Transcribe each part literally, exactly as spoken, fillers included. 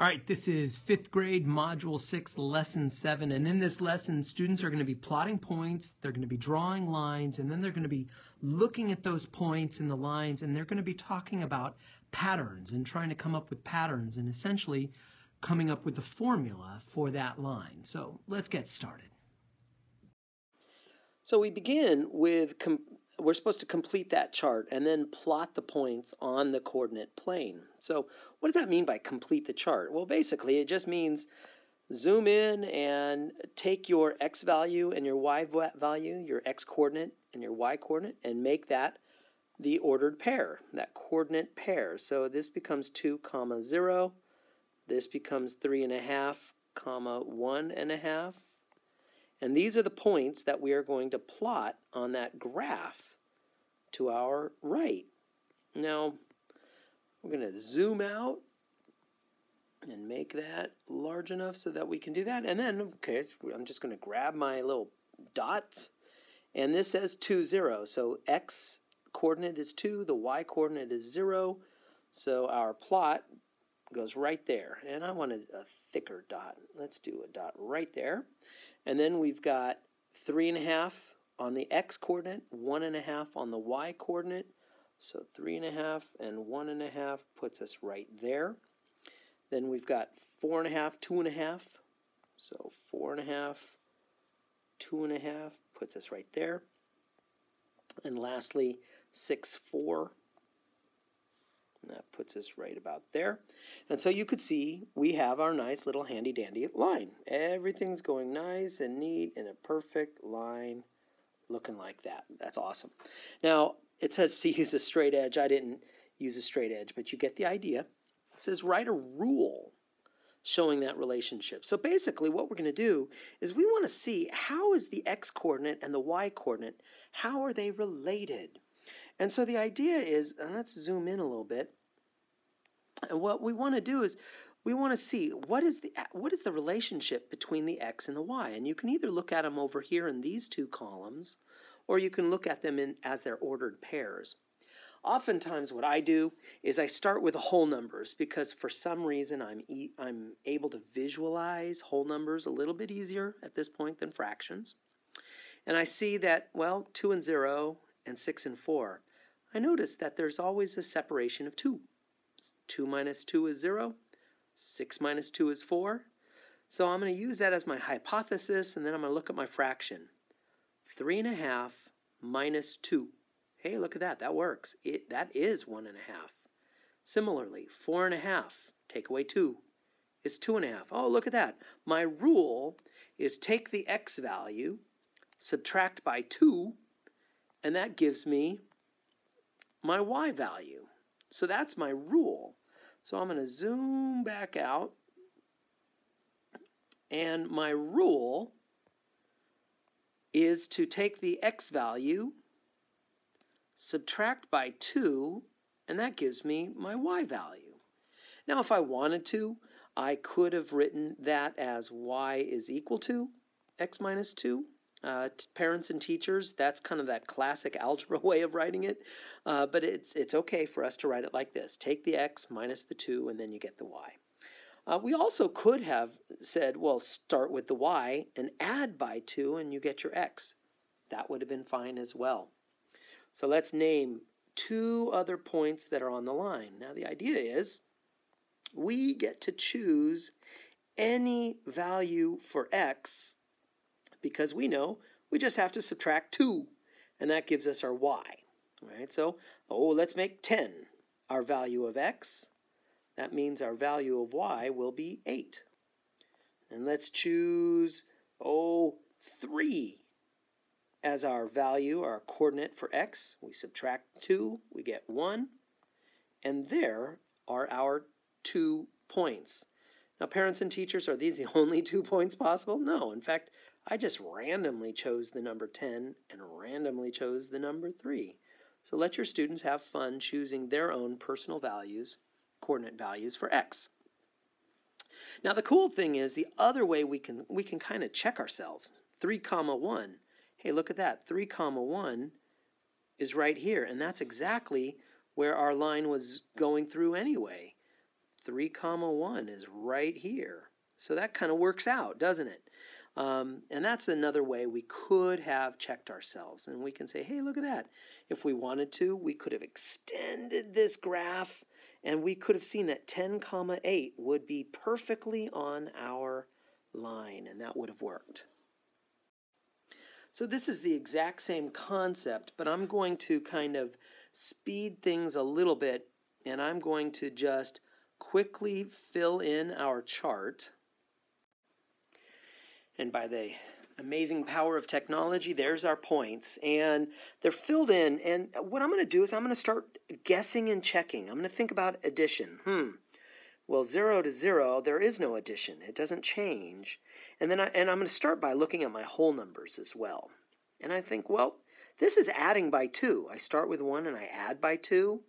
All right, this is fifth grade, module six, lesson seven. And in this lesson, students are going to be plotting points, they're going to be drawing lines, and then they're going to be looking at those points and the lines, and they're going to be talking about patterns and trying to come up with patterns and essentially coming up with the formula for that line. So let's get started. So we begin with, we're supposed to complete that chart and then plot the points on the coordinate plane. So what does that mean by complete the chart? Well, basically it just means zoom in and take your x value and your y value, your x coordinate and your y coordinate, and make that the ordered pair, that coordinate pair. So this becomes two comma zero. This becomes three and a half comma one and a half. And these are the points that we are going to plot on that graph to our right. Now, we're going to zoom out and make that large enough so that we can do that. And then, okay, I'm just going to grab my little dots. And this says two, zero. So x coordinate is two, the y coordinate is zero. So our plot goes right there. And I wanted a thicker dot. Let's do a dot right there. And then we've got three and a half on the x coordinate, one and a half on the y coordinate. So three and a half and one and a half puts us right there. Then we've got four and a half, two and a half. So four and a half, two and a half puts us right there. And lastly, six, four. And that puts us right about there. And so you could see we have our nice little handy-dandy line. Everything's going nice and neat in a perfect line looking like that. That's awesome. Now, it says to use a straight edge. I didn't use a straight edge, but you get the idea. It says write a rule showing that relationship. So basically what we're going to do is we want to see how is the x-coordinate and the y-coordinate, how are they related? And so the idea is, and let's zoom in a little bit, and what we want to do is we want to see what is the what is the relationship between the x and the y. And you can either look at them over here in these two columns, or you can look at them in as their ordered pairs. Oftentimes what I do is I start with whole numbers because for some reason I'm, e I'm able to visualize whole numbers a little bit easier at this point than fractions. And I see that, well, two and zero and six and four, I notice that there's always a separation of two. two minus two is zero. six minus two is four. So I'm going to use that as my hypothesis, and then I'm going to look at my fraction. three and a half minus two. Hey, look at that. That works. It, that is one and a half. Similarly, four and a half, take away two. It's two and a half. Oh, look at that. My rule is take the x value, subtract by two, and that gives me my y value. So that's my rule. So I'm going to zoom back out, and my rule is to take the x value, subtract by two, and that gives me my y value. Now if I wanted to, I could have written that as y is equal to x minus two. Uh, parents and teachers, that's kind of that classic algebra way of writing it, uh, but it's, it's okay for us to write it like this. Take the x minus the two, and then you get the y. Uh, we also could have said, well, start with the y and add by two, and you get your x. That would have been fine as well. So let's name two other points that are on the line. Now the idea is we get to choose any value for x, because we know we just have to subtract two, and that gives us our y. All right, so, oh, let's make ten our value of x. That means our value of y will be eight. And let's choose, oh, three as our value, our coordinate for x. We subtract two, we get one, and there are our two points. Now, parents and teachers, are these the only two points possible? No, in fact, I just randomly chose the number ten and randomly chose the number three. So let your students have fun choosing their own personal values, coordinate values for x. Now the cool thing is the other way we can we can kind of check ourselves. three comma one. Hey, look at that. three comma one is right here, and that's exactly where our line was going through anyway. three comma one is right here. So that kind of works out, doesn't it? Um, and that's another way we could have checked ourselves. And we can say, hey, look at that. If we wanted to, we could have extended this graph, and we could have seen that ten comma eight would be perfectly on our line, and that would have worked. So this is the exact same concept, but I'm going to kind of speed things a little bit, and I'm going to just quickly fill in our chart. And by the amazing power of technology, there's our points. And they're filled in. And what I'm going to do is I'm going to start guessing and checking. I'm going to think about addition. Hmm. Well, zero to zero, there is no addition. It doesn't change. And then I, and I'm going to start by looking at my whole numbers as well. And I think, well, this is adding by two. I start with one and I add by two.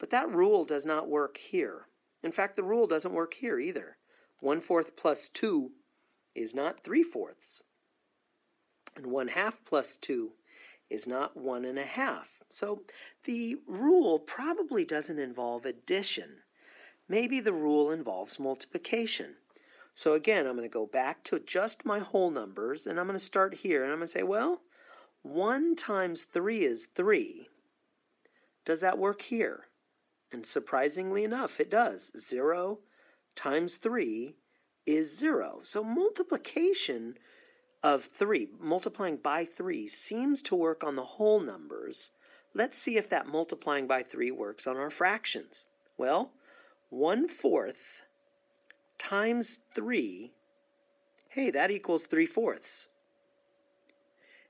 But that rule does not work here. In fact, the rule doesn't work here either. one fourth plus two is not three fourths. And one half plus two is not one and a half. So the rule probably doesn't involve addition. Maybe the rule involves multiplication. So again, I'm going to go back to just my whole numbers, and I'm going to start here, and I'm going to say, well, one times three is three. Does that work here? And surprisingly enough, it does. zero times three is zero. So multiplication of three, multiplying by three, seems to work on the whole numbers. Let's see if that multiplying by three works on our fractions. Well, one fourth times three, hey, that equals three fourths.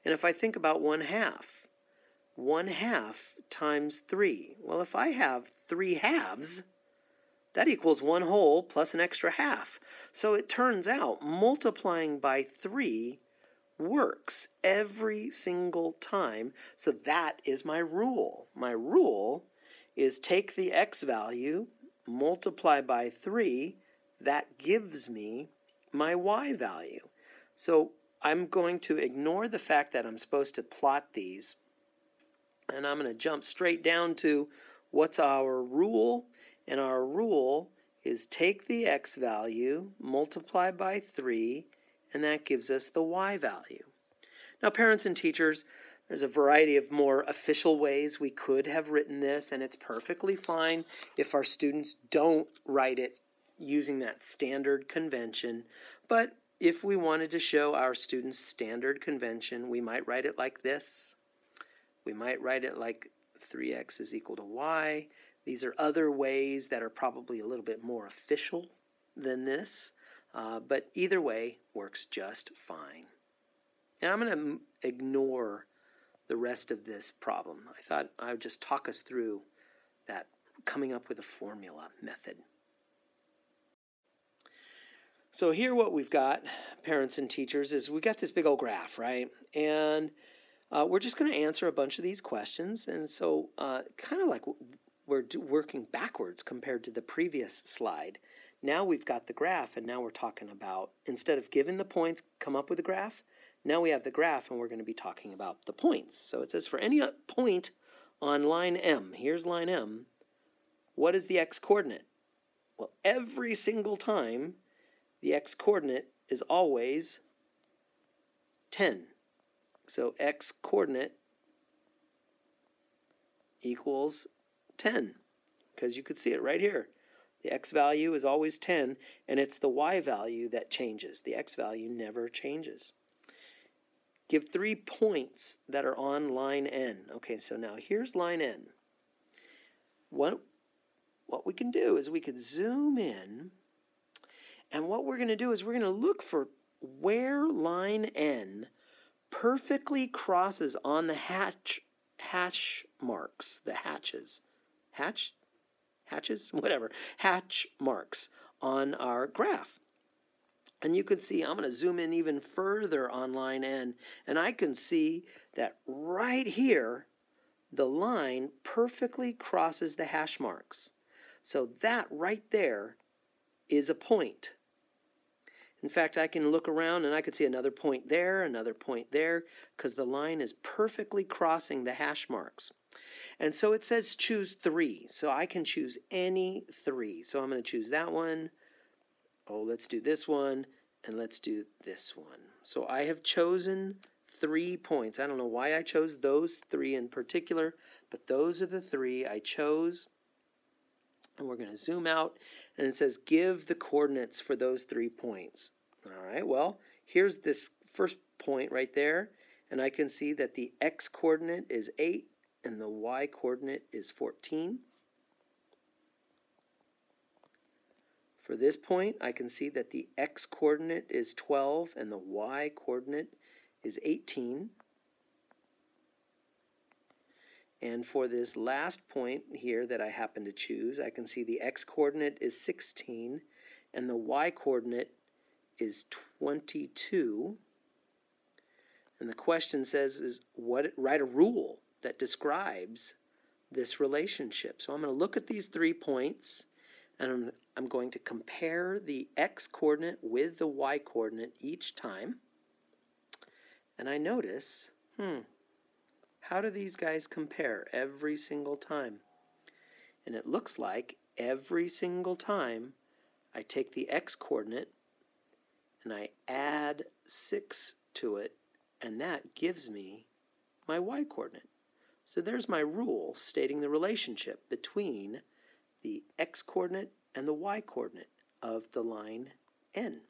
And if I think about one half, one half times three, well, if I have three halves, that equals one whole plus an extra half. So it turns out multiplying by three works every single time. So that is my rule. My rule is take the x value, multiply by three. That gives me my y value. So I'm going to ignore the fact that I'm supposed to plot these. And I'm going to jump straight down to what's our rule. And our rule is take the x value, multiply by three, and that gives us the y value. Now, parents and teachers, there's a variety of more official ways we could have written this, and it's perfectly fine if our students don't write it using that standard convention. But if we wanted to show our students standard convention, we might write it like this. We might write it like three x is equal to y. These are other ways that are probably a little bit more official than this, uh, but either way works just fine. And I'm going to ignore the rest of this problem. I thought I would just talk us through that coming up with a formula method. So here what we've got, parents and teachers, is we've got this big old graph, right? And uh, we're just going to answer a bunch of these questions. And so uh, kind of like... we're do working backwards compared to the previous slide. Now we've got the graph, and now we're talking about, instead of giving the points, come up with a graph, now we have the graph, and we're going to be talking about the points. So it says for any point on line M, here's line M, what is the x-coordinate? Well, every single time, the x-coordinate is always ten. So x-coordinate equals ten, because you could see it right here. The x value is always ten, and it's the y value that changes. The x value never changes. Give three points that are on line N. Okay, so now here's line N. What, what we can do is we could zoom in, and what we're going to do is we're going to look for where line N perfectly crosses on the hatch, hatch marks, the hatches. Hatch, hatches, whatever, hatch marks on our graph. And you can see, I'm going to zoom in even further on line N, and I can see that right here, the line perfectly crosses the hash marks. So that right there is a point. In fact, I can look around and I could see another point there, another point there, because the line is perfectly crossing the hash marks. And so it says choose three. So I can choose any three. So I'm going to choose that one. Oh, let's do this one. And let's do this one. So I have chosen three points. I don't know why I chose those three in particular, but those are the three I chose. And we're going to zoom out, and it says give the coordinates for those three points. All right, well, here's this first point right there, and I can see that the x-coordinate is eight, and the y-coordinate is fourteen. For this point, I can see that the x-coordinate is twelve, and the y-coordinate is eighteen. And for this last point here that I happen to choose, I can see the x-coordinate is sixteen and the y-coordinate is twenty-two. And the question says is what write a rule that describes this relationship. So I'm going to look at these three points, and I'm, I'm going to compare the x-coordinate with the y-coordinate each time. And I notice, hmm, how do these guys compare every single time? And it looks like every single time I take the x-coordinate and I add six to it, and that gives me my y-coordinate. So there's my rule stating the relationship between the x-coordinate and the y-coordinate of the line N.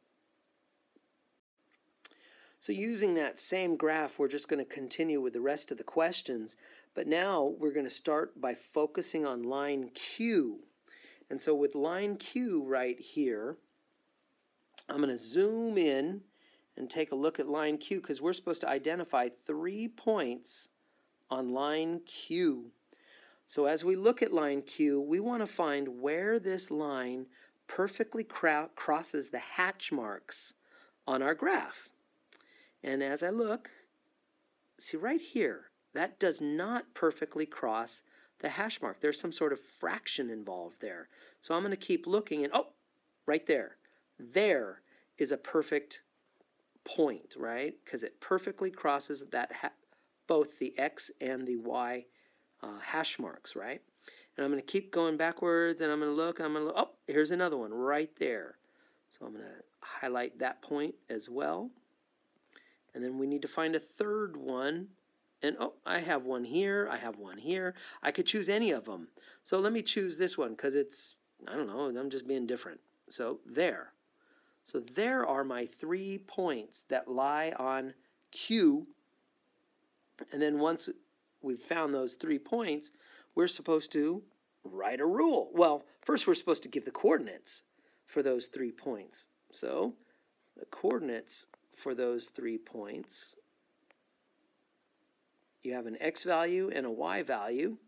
So using that same graph, we're just going to continue with the rest of the questions, but now we're going to start by focusing on line Q. And so with line Q right here, I'm going to zoom in and take a look at line Q, because we're supposed to identify three points on line Q. So as we look at line Q, we want to find where this line perfectly crosses the hatch marks on our graph. And as I look, see right here, that does not perfectly cross the hash mark. There's some sort of fraction involved there. So I'm going to keep looking, and oh, right there. There is a perfect point, right? Because it perfectly crosses that ha both the x and the y uh, hash marks, right? And I'm going to keep going backwards, and I'm going to look, I'm going to look. Oh, here's another one right there. So I'm going to highlight that point as well. And then we need to find a third one. And oh, I have one here, I have one here. I could choose any of them. So let me choose this one because it's, I don't know, I'm just being different. So there. So there are my three points that lie on Q. And then once we've found those three points, we're supposed to write a rule. Well, first we're supposed to give the coordinates for those three points. So the coordinates for those three points. You have an x value and a y value.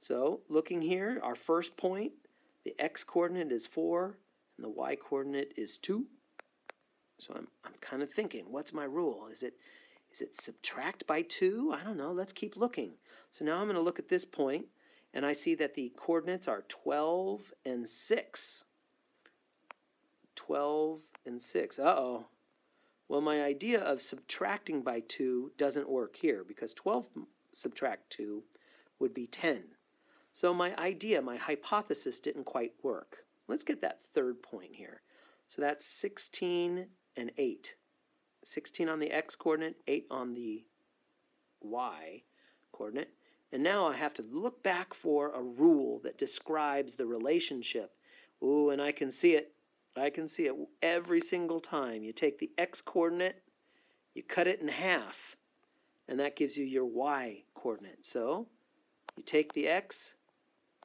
So looking here, our first point, the x coordinate is four and the y coordinate is two. So I'm, I'm kind of thinking, what's my rule? Is it is it subtract by two? I don't know. Let's keep looking. So now I'm going to look at this point, and I see that the coordinates are twelve and six. twelve and six. Uh-oh. Well, my idea of subtracting by two doesn't work here, because twelve subtract two would be ten. So my idea, my hypothesis didn't quite work. Let's get that third point here. So that's sixteen and eight. sixteen on the x-coordinate, eight on the y-coordinate. And now I have to look back for a rule that describes the relationship. Ooh, and I can see it. I can see it every single time. You take the x-coordinate, you cut it in half, and that gives you your y-coordinate. So you take the x,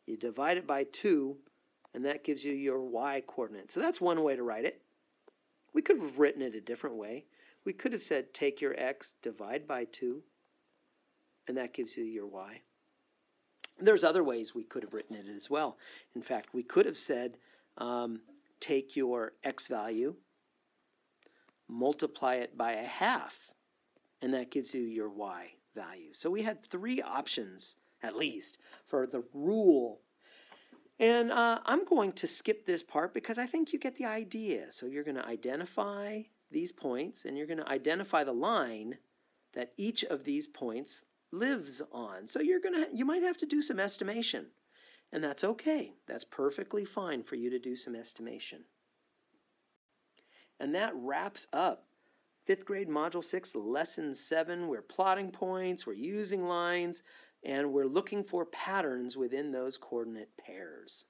you divide it by two, and that gives you your y-coordinate. So that's one way to write it. We could have written it a different way. We could have said take your x, divide by two, and that gives you your y. There's other ways we could have written it as well. In fact, we could have said um, take your x value, multiply it by a half, and that gives you your y value. So we had three options, at least, for the rule And uh, I'm going to skip this part because I think you get the idea. So you're going to identify these points, and you're going to identify the line that each of these points lives on. So you're going to, you might have to do some estimation, and that's okay. That's perfectly fine for you to do some estimation. And that wraps up fifth grade Module six, Lesson seven. We're plotting points, we're using lines, and we're looking for patterns within those coordinate pairs.